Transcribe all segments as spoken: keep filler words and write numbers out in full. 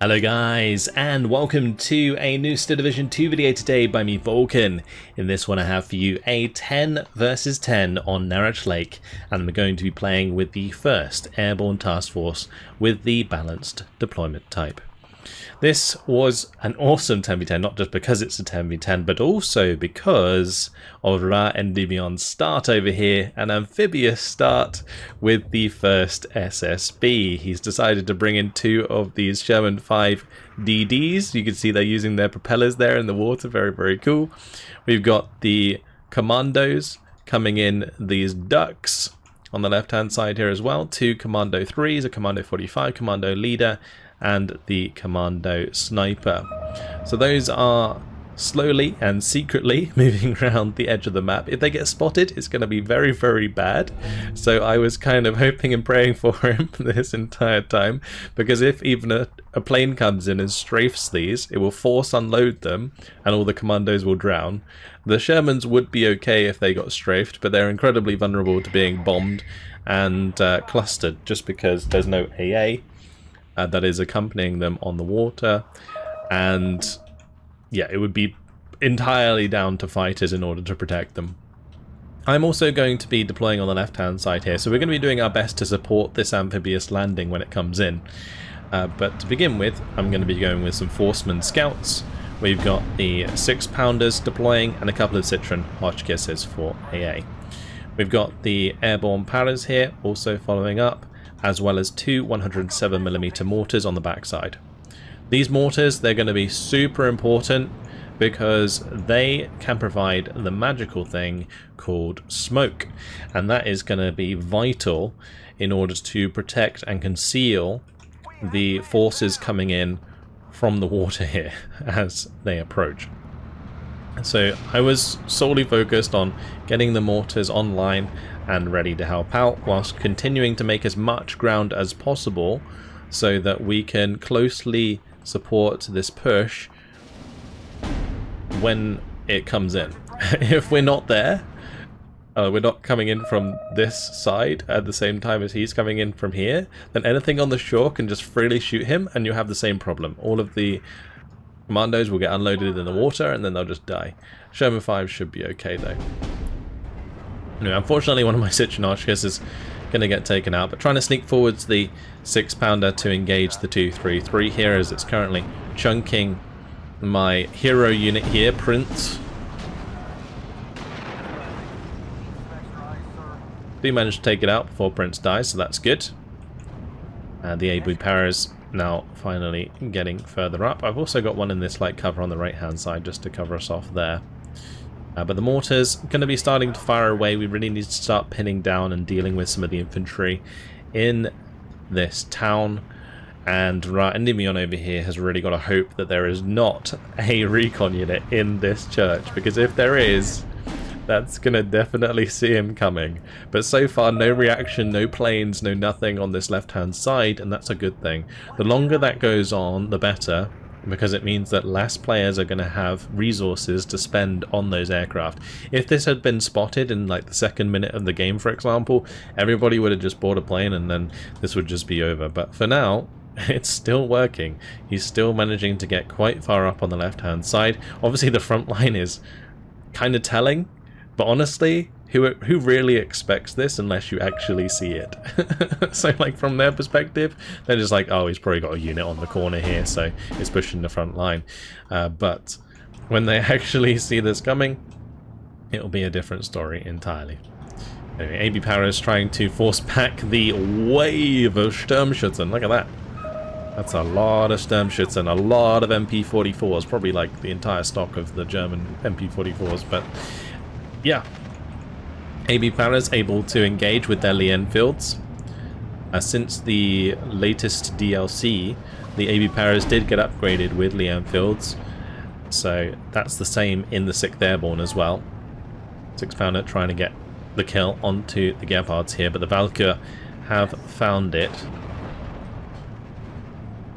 Hello guys, and welcome to a new Steel Division two video today by me, Vulcan. In this one I have for you a ten versus ten on Naratch Lake, and we're going to be playing with the first Airborne Task Force with the balanced deployment type. This was an awesome ten v ten, not just because it's a ten v ten, but also because of Ra Endymion's start over here, an amphibious start with the first S S B. He's decided to bring in two of these Sherman five D Ds. You can see they're using their propellers there in the water. Very, very cool. We've got the commandos coming in, these ducks on the left-hand side here as well. Two Commando threes, a Commando forty-five, Commando Leader, and the Commando Sniper. So those are slowly and secretly moving around the edge of the map. If they get spotted, it's going to be very, very bad. So I was kind of hoping and praying for him this entire time, because if even a, a plane comes in and strafes these, it will force unload them and all the commandos will drown. The Shermans would be okay if they got strafed, but they're incredibly vulnerable to being bombed and uh, clustered just because there's no A A. Uh, that is accompanying them on the water, and yeah, it would be entirely down to fighters in order to protect them. I'm also going to be deploying on the left hand side here, so we're going to be doing our best to support this amphibious landing when it comes in, uh, but to begin with I'm going to be going with some Forceman Scouts. We've got the Six Pounders deploying and a couple of Citroen Hotchkisses for A A. We've got the Airborne Paras here also following up, as well as two one hundred seven millimeter mortars on the backside. These mortars, they're going to be super important because they can provide the magical thing called smoke, and that is going to be vital in order to protect and conceal the forces coming in from the water here as they approach. So I was solely focused on getting the mortars online and ready to help out, whilst continuing to make as much ground as possible so that we can closely support this push when it comes in. If we're not there, uh, we're not coming in from this side at the same time as he's coming in from here, then anything on the shore can just freely shoot him and you have the same problem. All of the commandos will get unloaded in the water and then they'll just die. Sherman five should be okay though. Anyway, unfortunately one of my Citroen Hotchkiss is going to get taken out, but trying to sneak forwards the six pounder to engage the two three three here as it's currently chunking my hero unit here, Prince. Do manage to take it out before Prince dies, so that's good. And the Abu Power is now finally getting further up. I've also got one in this light cover on the right hand side just to cover us off there. Uh, but the mortars going to be starting to fire away. We really need to start pinning down and dealing with some of the infantry in this town. And Ra Endymion over here has really got to hope that there is not a recon unit in this church, because if there is, that's going to definitely see him coming. But so far, no reaction, no planes, no nothing on this left-hand side, and that's a good thing. The longer that goes on, the better, because it means that less players are going to have resources to spend on those aircraft. If this had been spotted in like the second minute of the game, for example, everybody would have just bought a plane and then this would just be over. But for now, it's still working. He's still managing to get quite far up on the left-hand side. Obviously, the front line is kind of telling, but honestly, who who really expects this unless you actually see it? So like from their perspective, they're just like, oh, he's probably got a unit on the corner here, so it's pushing the front line. Uh, but when they actually see this coming, it'll be a different story entirely. Anyway, Abu Power is trying to force back the wave of Sturmschützen. Look at that. That's a lot of Sturmschützen and a lot of M P forty-fours, probably like the entire stock of the German M P forty-fours, but yeah, Abu Power is able to engage with their Lee Enfields. Uh, since the latest D L C, the Abu Power did get upgraded with Lee Enfields, so that's the same in the sixth Airborne as well. Six Pounder trying to get the kill onto the Gepards here, but the Valkyr have found it.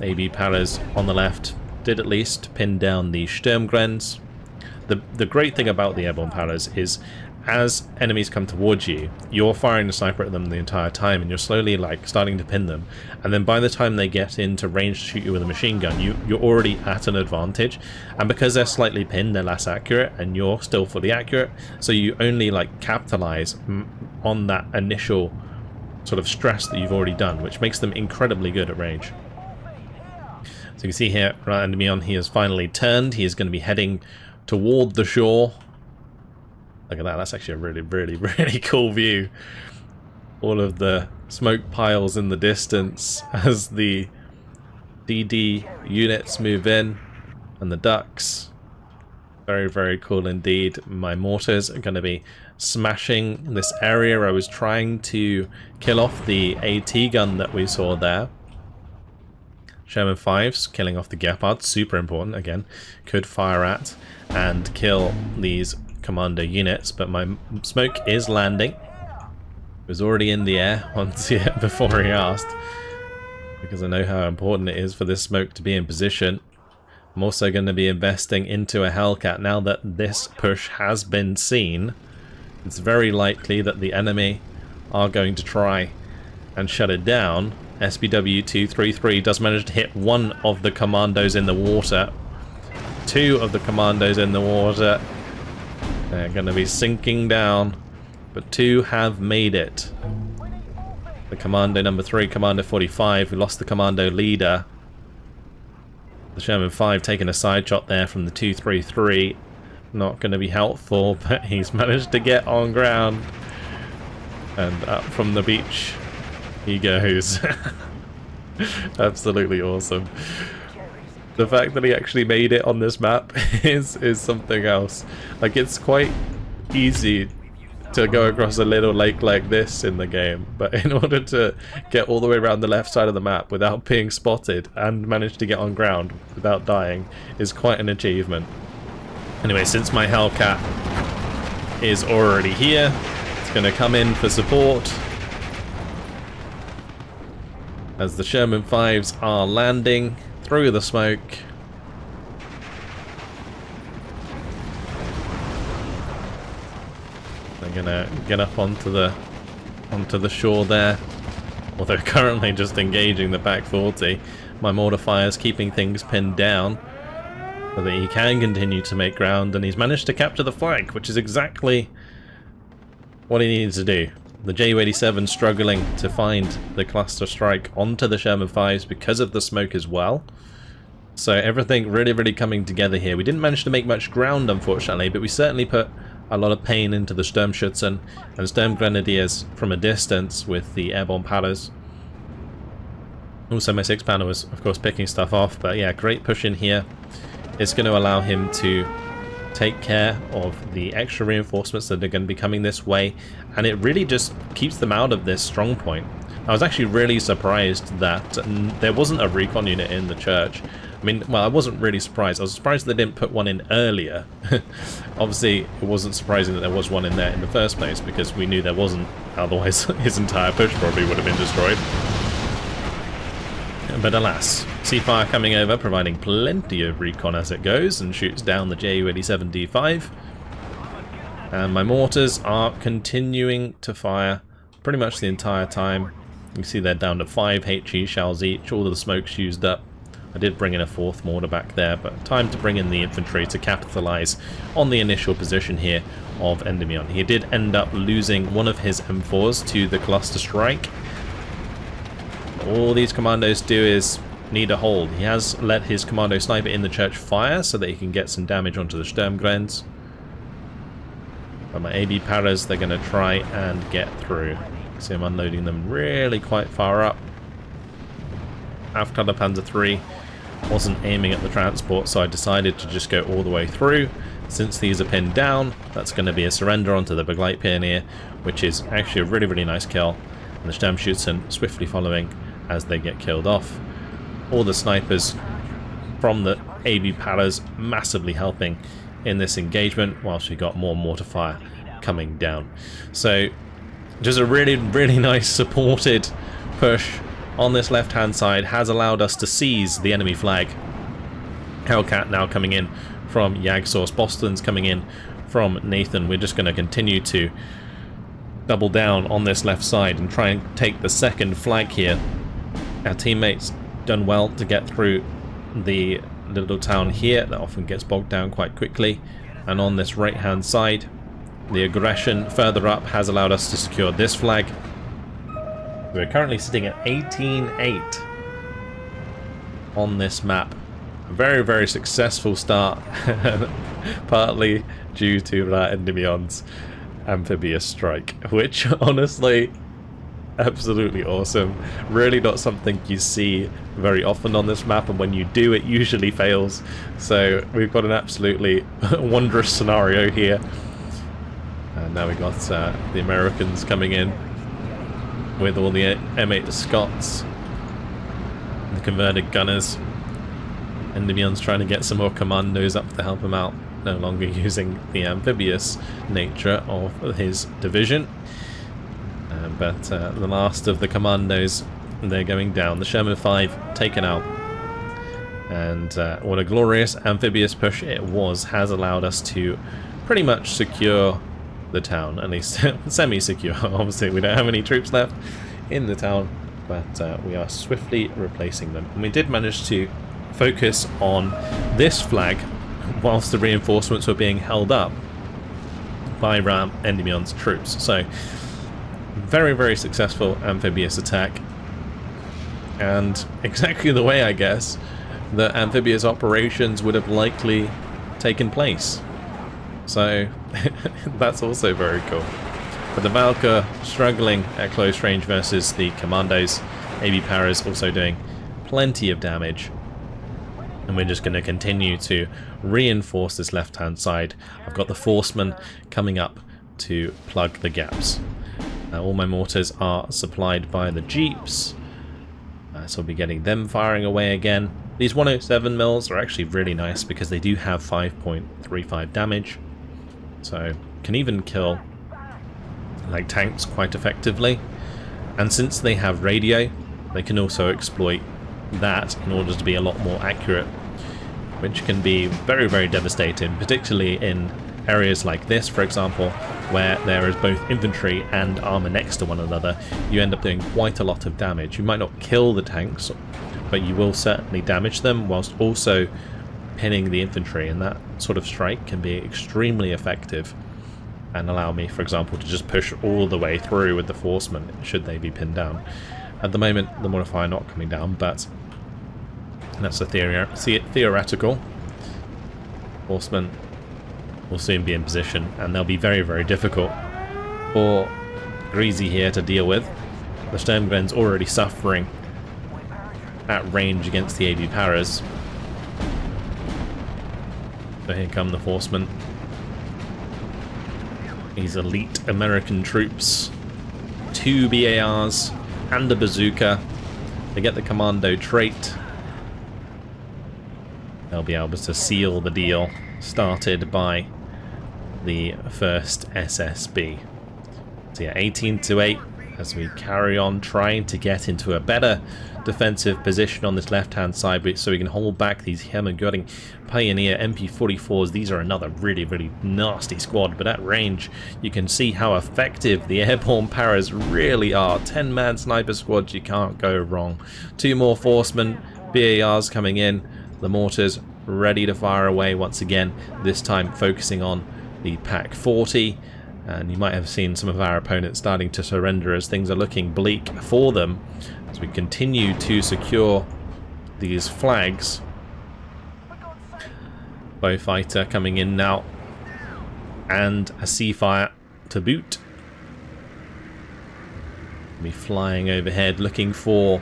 Abu Power on the left did at least pin down the Sturmgrens. the the great thing about the Airborne Paras is as enemies come towards you, you're firing a sniper at them the entire time, and you're slowly like starting to pin them, and then by the time they get into range to shoot you with a machine gun, you, you're already at an advantage, and because they're slightly pinned, they're less accurate, and you're still fully accurate, so you only like capitalize on that initial sort of stress that you've already done, which makes them incredibly good at range. So you can see here, Ra Endymion, he has finally turned, he is going to be heading toward the shore. Look at that, that's actually a really, really, really cool view. All of the smoke piles in the distance as the D D units move in, and the ducks. Very, very cool indeed. My mortars are going to be smashing this area. I was trying to kill off the AT gun that we saw there. Sherman fives killing off the Gepard, super important, again, could fire at and kill these Commando units, but my smoke is landing. It was already in the air once yet before he asked, because I know how important it is for this smoke to be in position. I'm also going to be investing into a Hellcat. Now that this push has been seen, it's very likely that the enemy are going to try and shut it down. S B W two thirty-three does manage to hit one of the commandos in the water. Two of the commandos in the water. They're going to be sinking down, but two have made it. The Commando number three, Commando forty-five, we lost the Commando Leader. The Sherman five taking a side shot there from the two thirty-three. Not going to be helpful, but he's managed to get on ground. And up from the beach he goes. Absolutely awesome. The fact that he actually made it on this map is is something else. Like, it's quite easy to go across a little lake like this in the game, but in order to get all the way around the left side of the map without being spotted and manage to get on ground without dying is quite an achievement. Anyway, since my Hellcat is already here, it's going to come in for support as the Sherman fives are landing through the smoke. They're gonna get up onto the onto the shore there. Although currently just engaging the back forty. My mortar fire's keeping things pinned down so that he can continue to make ground, and he's managed to capture the flank, which is exactly what he needed to do. The J U eighty-seven struggling to find the cluster strike onto the Sherman fives because of the smoke as well. So everything really, really coming together here. We didn't manage to make much ground, unfortunately, but we certainly put a lot of pain into the Sturmschützen and Sturmgrenadiers from a distance with the Airborne Paras. Also, my six pounder was, of course, picking stuff off, but yeah, great push in here. It's going to allow him to take care of the extra reinforcements that are going to be coming this way, and it really just keeps them out of this strong point. I was actually really surprised that there wasn't a recon unit in the church. I mean, well, I wasn't really surprised. I was surprised they didn't put one in earlier. Obviously, it wasn't surprising that there was one in there in the first place, because we knew there wasn't, otherwise his entire push probably would have been destroyed. But alas, Seafire coming over, providing plenty of recon as it goes, and shoots down the J U eighty-seven D five. And my mortars are continuing to fire pretty much the entire time. You can see they're down to five HE shells each, all of the smoke's used up. I did bring in a fourth mortar back there, but time to bring in the infantry to capitalise on the initial position here of Endymion. He did end up losing one of his M fours to the cluster strike. All these commandos do is need a hold. He has let his commando sniper in the church fire so that he can get some damage onto the Sturmgrens. But my A B Paras, they're going to try and get through. See, I'm unloading them really quite far up. After the Panzer three wasn't aiming at the transport, so I decided to just go all the way through. Since these are pinned down, that's going to be a surrender onto the Begleiter Pioneer, which is actually a really, really nice kill. And the Sturmschützen swiftly following as they get killed off. All the snipers from the A B Paras massively helping in this engagement, whilst we got more mortar fire coming down. So just a really, really nice supported push on this left hand side has allowed us to seize the enemy flag. Hellcat now coming in from Yagsource. Boston's coming in from Nathan. We're just going to continue to double down on this left side and try and take the second flag here. Our teammates done well to get through the little town here that often gets bogged down quite quickly, and on this right hand side the aggression further up has allowed us to secure this flag. We're currently sitting at eighteen eight on this map. A very very successful start partly due to Ra Endymion's amphibious strike, which honestly absolutely awesome. Really not something you see very often on this map, and when you do it usually fails. So we've got an absolutely wondrous scenario here. And now we've got uh, the Americans coming in with all the M eight Scots, the converted gunners. Endymion's trying to get some more commandos up to help him out, no longer using the amphibious nature of his division. Uh, but uh, the last of the commandos, they're going down. The Sherman five taken out. And uh, what a glorious amphibious push it was, has allowed us to pretty much secure the town, at least semi-secure. Obviously we don't have any troops left in the town, but uh, we are swiftly replacing them. And we did manage to focus on this flag whilst the reinforcements were being held up by Ra Endymion's troops. So very very successful amphibious attack, and exactly the way I guess that amphibious operations would have likely taken place. So that's also very cool. But the Valkyr struggling at close range versus the Commandos. A B Paras also doing plenty of damage. And we're just going to continue to reinforce this left hand side. I've got the Forceman coming up to plug the gaps. Uh, all my mortars are supplied by the jeeps, uh, so I'll be getting them firing away again. These one oh seven mils are actually really nice because they do have five point three five damage, so can even kill like tanks quite effectively. And since they have radio, they can also exploit that in order to be a lot more accurate, which can be very very devastating, particularly in areas like this, for example, where there is both infantry and armor next to one another. You end up doing quite a lot of damage. You might not kill the tanks, but you will certainly damage them whilst also pinning the infantry, and that sort of strike can be extremely effective and allow me, for example, to just push all the way through with the Forcemen should they be pinned down. At the moment the modifier not coming down, but that's a theory, see it, theoretical. Forcemen will soon be in position, and they'll be very very difficult for Greasy here to deal with. The Sturmgren's already suffering at range against the A B Paras. So here come the Forcemen. These elite American troops, two B A Rs and a bazooka. They get the Commando trait. They'll be able to seal the deal started by the first S S B. So yeah, eighteen to eight as we carry on trying to get into a better defensive position on this left hand side so we can hold back these Hermann Göring Pioneer M P forty-fours. These are another really really nasty squad, but at range you can see how effective the Airborne Paras really are. ten man sniper squads, you can't go wrong. Two more Forcemen, B A Rs coming in, the mortars ready to fire away once again, this time focusing on the Pac forty. And you might have seen some of our opponents starting to surrender as things are looking bleak for them as we continue to secure these flags. Bowfighter coming in now, and a Seafire to boot. We'll be flying overhead looking for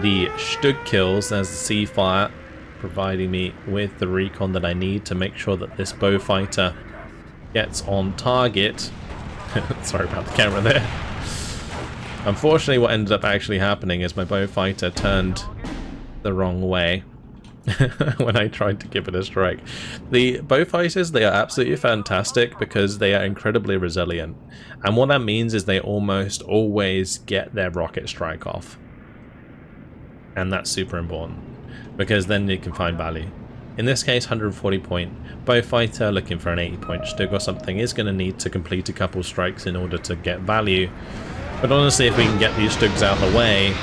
the Stug kills as the Seafire providing me with the recon that I need to make sure that this Bowfighter gets on target. Sorry about the camera there. Unfortunately, what ended up actually happening is my Bowfighter turned the wrong way when I tried to give it a strike. The Bowfighters, they are absolutely fantastic because they are incredibly resilient. And what that means is they almost always get their rocket strike off. And that's super important because then you can find value. In this case, one hundred forty point Bowfighter looking for an eighty point Stug or something is going to need to complete a couple strikes in order to get value. But honestly, if we can get these Stugs out of the way,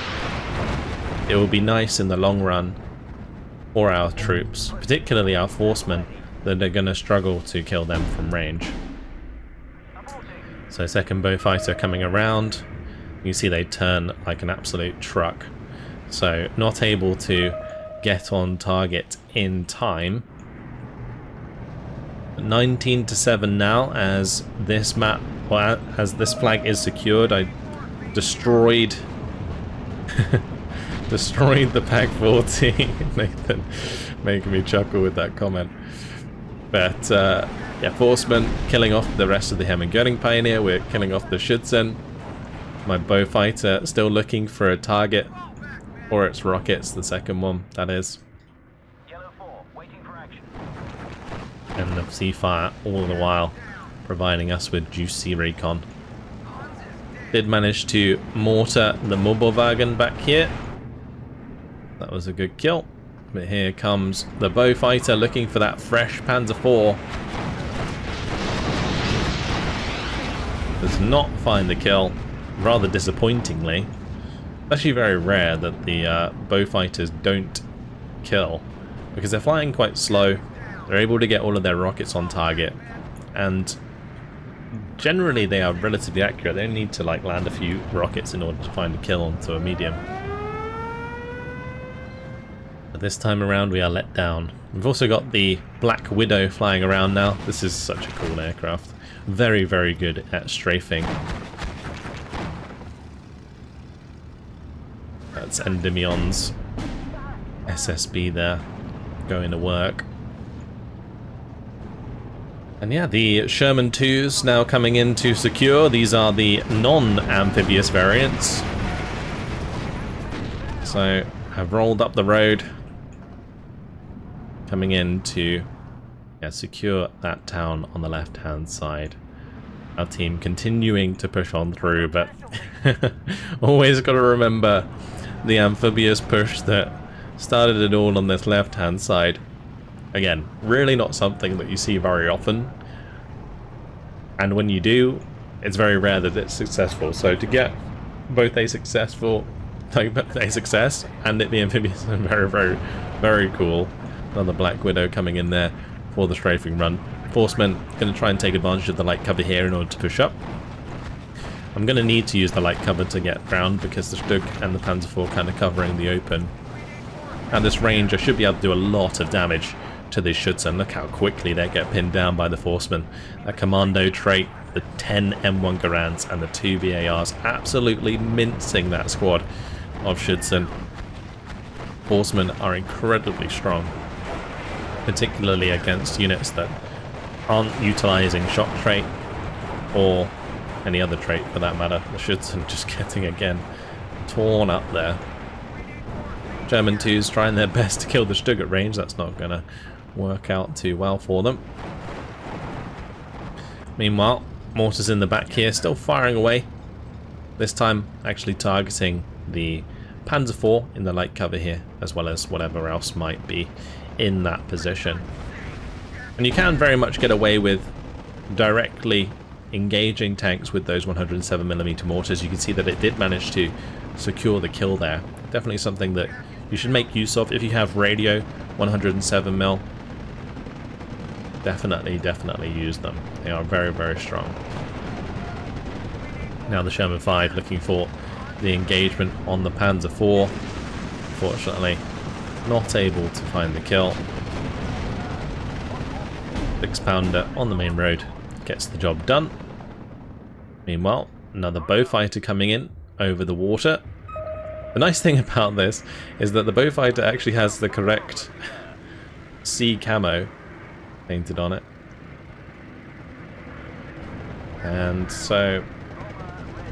it will be nice in the long run for our troops, particularly our Forcemen, that are going to struggle to kill them from range. So second Bowfighter coming around, you see they turn like an absolute truck. So not able to get on target in time. nineteen to seven now, as this map, well, as this flag is secured. I destroyed destroyed the P A C forty. Nathan making me chuckle with that comment. But uh, yeah, Forceman killing off the rest of the Hermann Göring Pioneer. We're killing off the Schützen. My Bowfighter still looking for a target. Or it's rockets, the second one, that is. Yellow four, waiting for action. And the sea fire all the while providing us with juicy recon. Did manage to mortar the Mobilwagen back here. That was a good kill. But here comes the Bowfighter looking for that fresh Panzer four. Does not find the kill, rather disappointingly. Actually very rare that the uh, Bowfighters don't kill, because they're flying quite slow, they're able to get all of their rockets on target, and generally they are relatively accurate. They only need to like land a few rockets in order to find a kill onto a medium. But this time around we are let down. We've also got the Black Widow flying around now. This is such a cool aircraft, very very good at strafing. That's Endymion's S S B there, going to work. And yeah, the Sherman twos now coming in to secure. These are the non-amphibious variants. So, I've rolled up the road. Coming in to yeah, secure that town on the left-hand side. Our team continuing to push on through, but always got to remember the amphibious push that started it all on this left-hand side. Again, really not something that you see very often. And when you do, it's very rare that it's successful. So to get both a successful, a success and it the amphibious are very, very, very cool. Another Black Widow coming in there for the strafing run. Forceman going to try and take advantage of the light cover here in order to push up. I'm going to need to use the light cover to get ground because the Stug and the Panzer four kind of covering the open. At this range I should be able to do a lot of damage to these Schützen, and look how quickly they get pinned down by the Forceman. That Commando trait, the ten M one Garands and the two V A Rs absolutely mincing that squad of Schützen. Forcemen are incredibly strong, particularly against units that aren't utilising shock trait or any other trait for that matter. The Schützen just getting again torn up there. German twos trying their best to kill the Stug at range. That's not going to work out too well for them. Meanwhile, mortars in the back here still firing away. This time actually targeting the Panzer four in the light cover here, as well as whatever else might be in that position. And you can very much get away with directly engaging tanks with those one hundred seven millimeter mortars. You can see that it did manage to secure the kill there. Definitely something that you should make use of if you have radio one hundred seven millimeter. Definitely, definitely use them. They are very, very strong. Now the Sherman five looking for the engagement on the Panzer four. Unfortunately, not able to find the kill. six pounder on the main road gets the job done. Meanwhile, another Bowfighter coming in over the water. The nice thing about this is that the Bowfighter actually has the correct sea camo painted on it. And so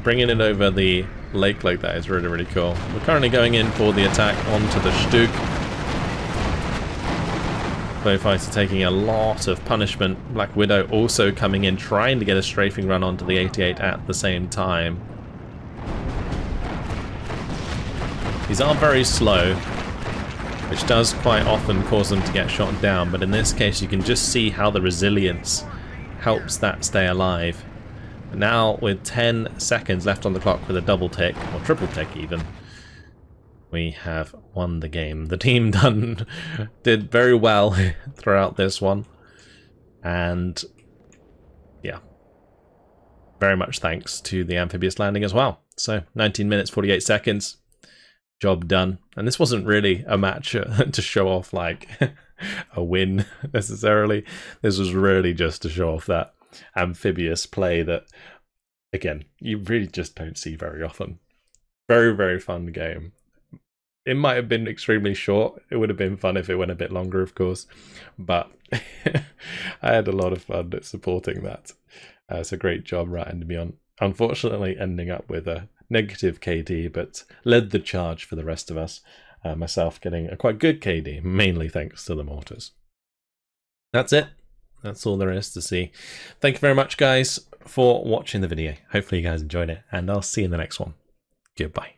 bringing it over the lake like that is really, really cool. We're currently going in for the attack onto the Stug. Bowfighter taking a lot of punishment. Black Widow also coming in, trying to get a strafing run onto the eighty-eight at the same time. These are very slow, which does quite often cause them to get shot down, but in this case you can just see how the resilience helps that stay alive. And now with ten seconds left on the clock with a double tick, or triple tick even, we have won the game. The team done did very well throughout this one, and yeah, very much thanks to the amphibious landing as well. So nineteen minutes forty-eight seconds, job done. And this wasn't really a match to show off like a win necessarily. This was really just to show off that amphibious play that, again, you really just don't see very often. Very, very fun game. It might have been extremely short. It would have been fun if it went a bit longer, of course, but I had a lot of fun supporting that. Uh, so great job, Ra Endymion. Unfortunately ending up with a negative K D, but led the charge for the rest of us. Uh, myself getting a quite good K D, mainly thanks to the mortars. That's it. That's all there is to see. Thank you very much, guys, for watching the video. Hopefully you guys enjoyed it, and I'll see you in the next one. Goodbye.